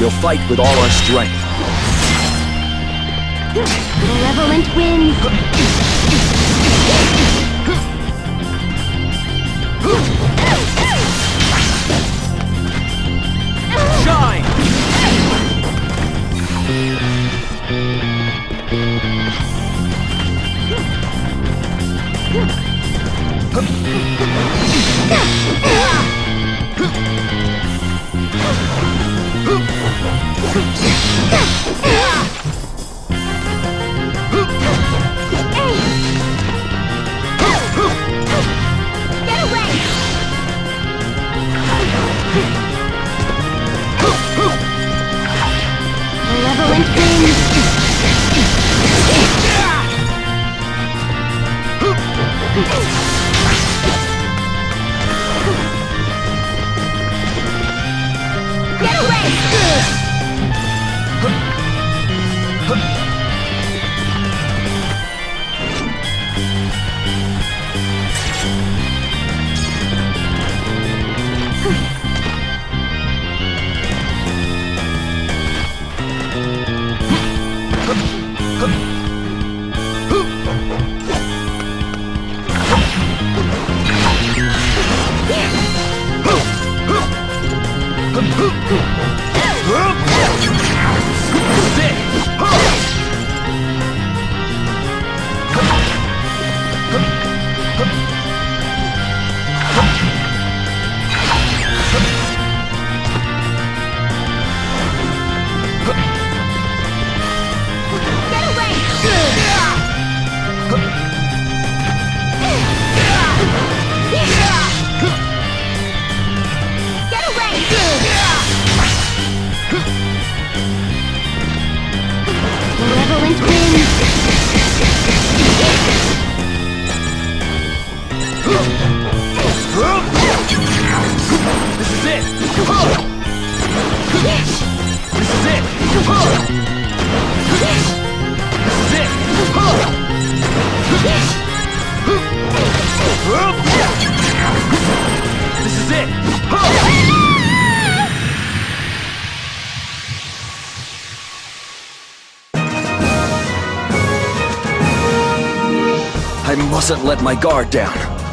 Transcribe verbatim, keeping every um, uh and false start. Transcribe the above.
We'll fight with all our strength. Malevolent wind. Shine! I mustn't let my guard down.